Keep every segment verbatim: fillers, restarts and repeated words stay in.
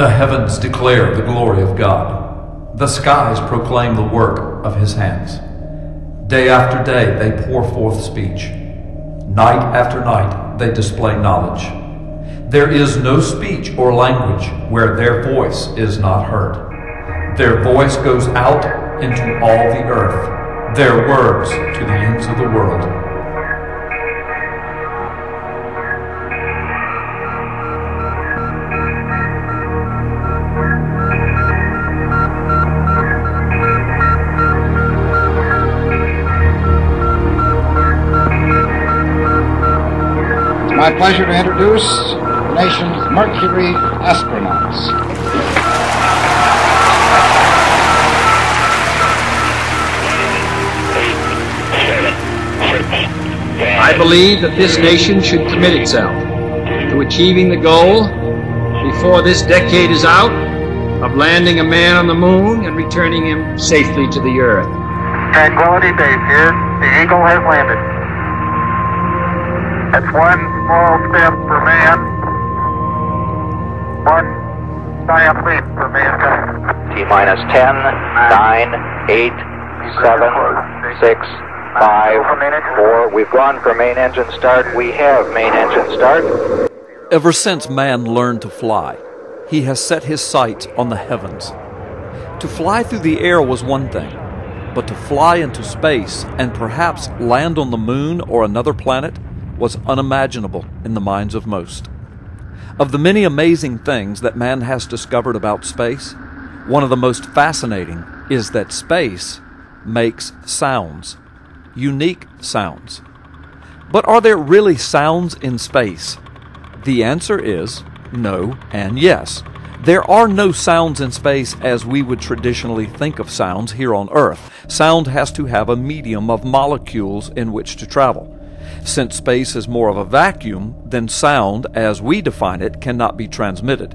The heavens declare the glory of God. The skies proclaim the work of his hands. Day after day they pour forth speech. Night after night they display knowledge. There is no speech or language where their voice is not heard. Their voice goes out into all the earth, their words to the ends of the world. My pleasure to introduce the nation's Mercury astronauts. I believe that this nation should commit itself to achieving the goal before this decade is out of landing a man on the moon and returning him safely to the earth. Tranquility Base here. The Eagle has landed. That's one small step for man, one giant leap for mankind. T-minus ten, nine, eight, seven, six, five, four. We've gone for main engine start. We have main engine start. Ever since man learned to fly, he has set his sights on the heavens. To fly through the air was one thing, but to fly into space and perhaps land on the moon or another planet was unimaginable in the minds of most. Of the many amazing things that man has discovered about space, one of the most fascinating is that space makes sounds, unique sounds. But are there really sounds in space? The answer is no and yes. There are no sounds in space as we would traditionally think of sounds here on Earth. Sound has to have a medium of molecules in which to travel. Since space is more of a vacuum, then sound, as we define it, cannot be transmitted.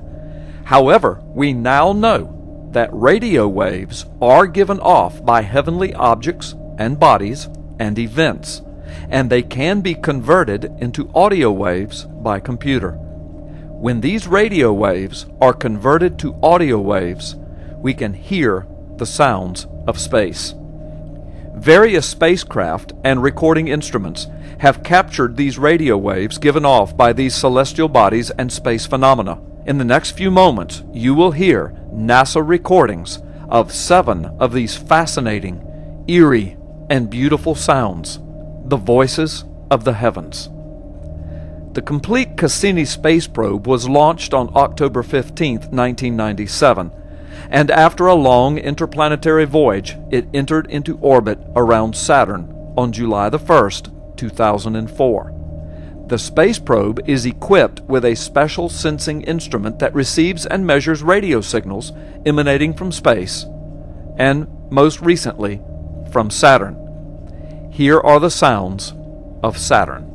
However, we now know that radio waves are given off by heavenly objects and bodies and events, and they can be converted into audio waves by computer. When these radio waves are converted to audio waves, we can hear the sounds of space. Various spacecraft and recording instruments have captured these radio waves given off by these celestial bodies and space phenomena. In the next few moments, you will hear NASA recordings of seven of these fascinating, eerie, and beautiful sounds, the voices of the heavens. The complete Cassini space probe was launched on October fifteenth, nineteen ninety-seven. And after a long interplanetary voyage, it entered into orbit around Saturn on July the first, two thousand four. The space probe is equipped with a special sensing instrument that receives and measures radio signals emanating from space, and most recently, from Saturn. Here are the sounds of Saturn.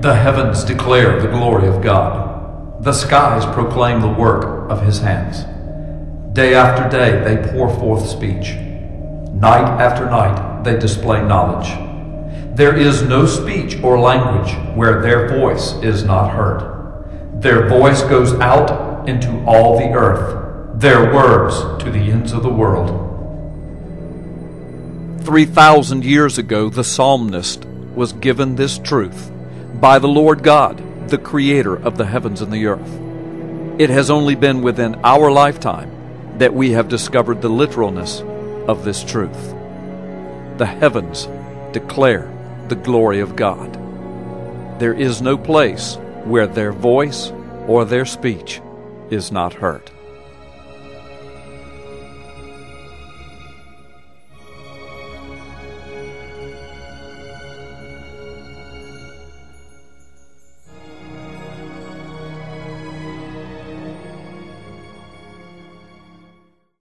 The heavens declare the glory of God. The skies proclaim the work of his hands. Day after day they pour forth speech. Night after night they display knowledge. There is no speech or language where their voice is not heard. Their voice goes out into all the earth, their words to the ends of the world. Three thousand years ago, the psalmist was given this truth by the Lord God, the creator of the heavens and the earth. It has only been within our lifetime that we have discovered the literalness of this truth. The heavens declare the glory of God. There is no place where their voice or their speech is not heard.